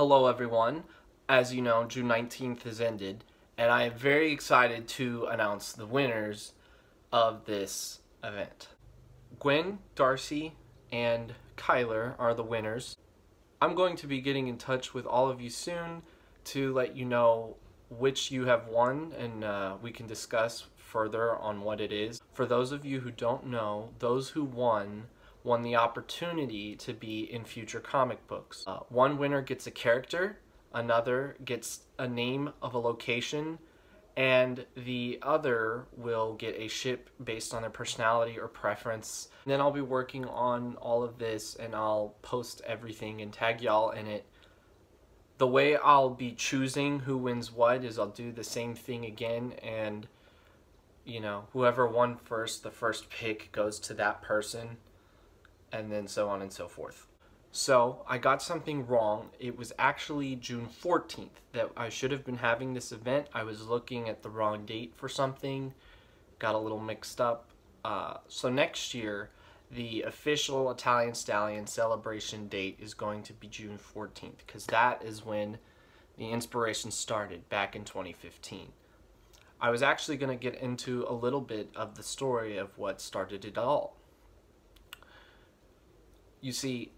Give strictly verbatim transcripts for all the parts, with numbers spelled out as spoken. Hello everyone, as you know, June nineteenth has ended, and I am very excited to announce the winners of this event. Gwen, Darcy, and Kyler are the winners. I'm going to be getting in touch with all of you soon to let you know which you have won, and uh, we can discuss further on what it is. For those of you who don't know, those who won won the opportunity to be in future comic books. Uh, one winner gets a character, another gets a name of a location, and the other will get a ship based on their personality or preference. And then I'll be working on all of this, and I'll post everything and tag y'all in it. The way I'll be choosing who wins what is I'll do the same thing again, and you know, whoever won first, the first pick goes to that person, and then so on and so forth. So I got something wrong. It was actually June fourteenth that I should have been having this event. I was looking at the wrong date for something, got a little mixed up. Uh, so next year, the official Italian Stallion celebration date is going to be June fourteenth, because that is when the inspiration started back in twenty fifteen. I was actually gonna get into a little bit of the story of what started it all. You see,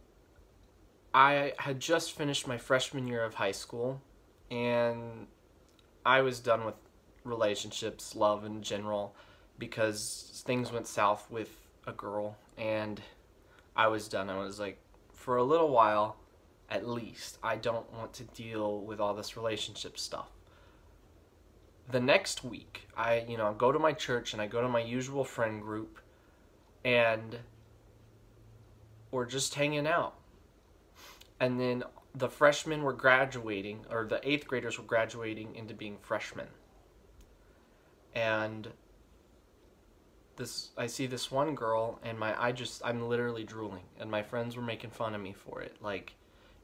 I had just finished my freshman year of high school, and I was done with relationships, love in general, because things went south with a girl, and I was done. I was like, for a little while, at least, I don't want to deal with all this relationship stuff. The next week, I, you know, go to my church, and I go to my usual friend group, and we're just hanging out. And then the freshmen were graduating, or the eighth graders were graduating into being freshmen. And this, I see this one girl, and my, I just, I'm literally drooling, and my friends were making fun of me for it. Like,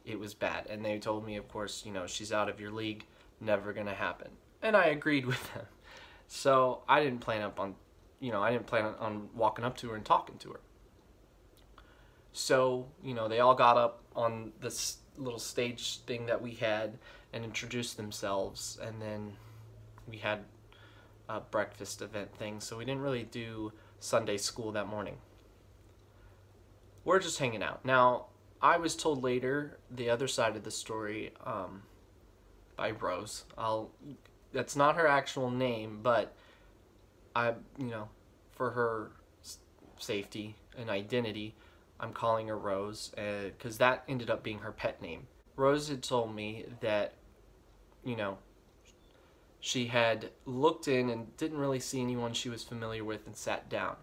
it was bad. And they told me, of course, you know, she's out of your league, never gonna happen. And I agreed with them. So I didn't plan up on, you know, I didn't plan on walking up to her and talking to her. So, you know, they all got up on this little stage thing that we had and introduced themselves, and then we had a breakfast event thing, so we didn't really do Sunday school that morning. We're just hanging out. Now, I was told later the other side of the story um, by Rose. I'll, that's not her actual name, but I, you know, for her safety and identity, I'm calling her Rose, because uh, that ended up being her pet name. Rose had told me that, you know, she had looked in and didn't really see anyone she was familiar with, and sat down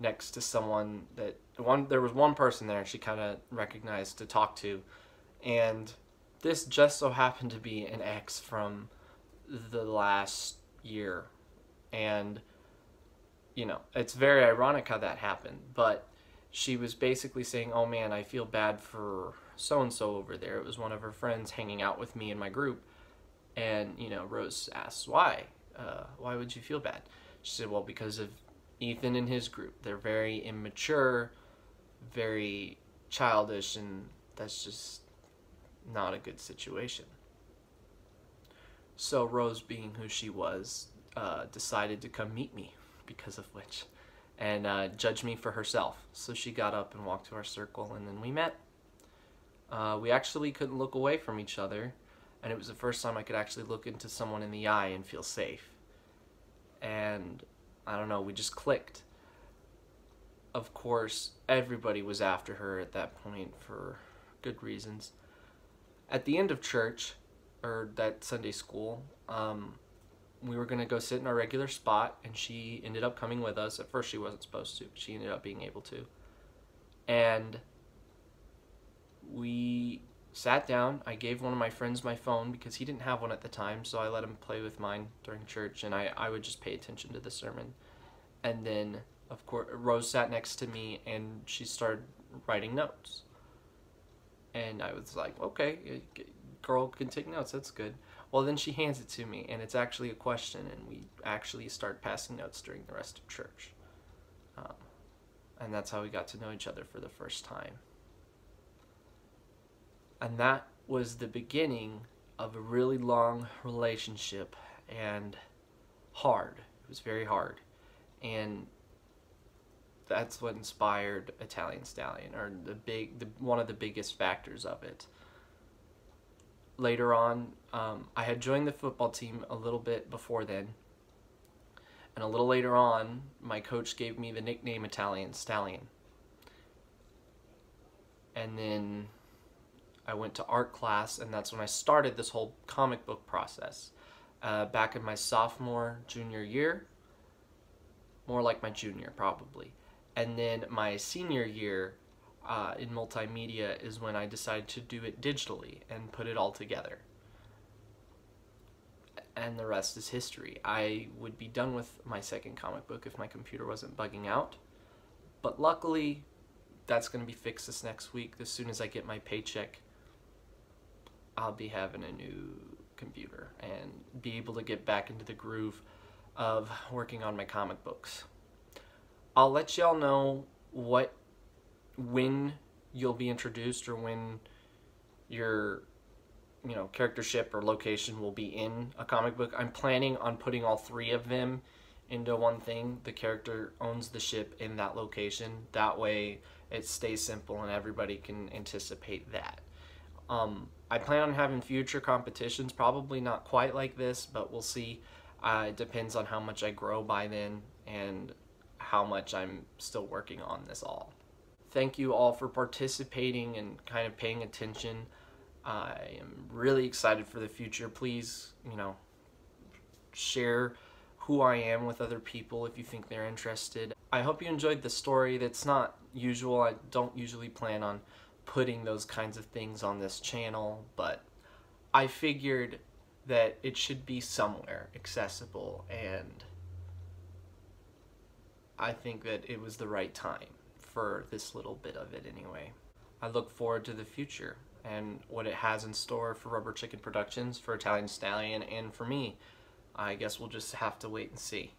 next to someone that, one, there was one person there she kind of recognized to talk to, and this just so happened to be an ex from the last year. And, you know, it's very ironic how that happened, but she was basically saying, oh man, I feel bad for so-and-so over there. It was one of her friends hanging out with me in my group. And, you know, Rose asks, why? Uh, why would you feel bad? She said, well, because of Ethan and his group. They're very immature, very childish, and that's just not a good situation. So Rose, being who she was, uh, decided to come meet me, because of which, and uh, judge me for herself. So she got up and walked to our circle, and then we met. Uh, we actually couldn't look away from each other, and it was the first time I could actually look into someone in the eye and feel safe. And I don't know, we just clicked. Of course, everybody was after her at that point for good reasons. At the end of church, or that Sunday school, um, we were gonna go sit in our regular spot, and she ended up coming with us. At first she wasn't supposed to, but she ended up being able to. And we sat down. I gave one of my friends my phone, because he didn't have one at the time, so I let him play with mine during church, and I, I would just pay attention to the sermon. And then, of course, Rose sat next to me, and she started writing notes. And I was like, okay, girl can take notes, that's good. Well, then she hands it to me, and it's actually a question, and we actually start passing notes during the rest of church. Um, and that's how we got to know each other for the first time. And that was the beginning of a really long relationship, and hard. It was very hard. And that's what inspired Italian Stallion, or the big, the, one of the biggest factors of it. Later on, um, I had joined the football team a little bit before then, and a little later on, my coach gave me the nickname Italian Stallion. And then I went to art class, and that's when I started this whole comic book process. Uh, back in my sophomore, junior year, more like my junior probably. And then my senior year uh, in multimedia is when I decided to do it digitally and put it all together. And the rest is history. I would be done with my second comic book if my computer wasn't bugging out. But luckily, that's going to be fixed this next week. As soon as I get my paycheck, I'll be having a new computer and be able to get back into the groove of working on my comic books. I'll let y'all know what, when you'll be introduced, or when your, you know, charactership or location will be in a comic book. I'm planning on putting all three of them into one thing. The character owns the ship in that location. That way it stays simple and everybody can anticipate that. Um, I plan on having future competitions, probably not quite like this, but we'll see. Uh, it depends on how much I grow by then and how much I'm still working on this all. Thank you all for participating and kind of paying attention. I am really excited for the future. Please, you know, share who I am with other people if you think they're interested. I hope you enjoyed the story. That's not usual. I don't usually plan on putting those kinds of things on this channel, but I figured that it should be somewhere accessible, and I think that it was the right time for this little bit of it anyway. I look forward to the future and what it has in store for Rubber Chicken Productions, for Italian Stallion, and for me. I guess we'll just have to wait and see.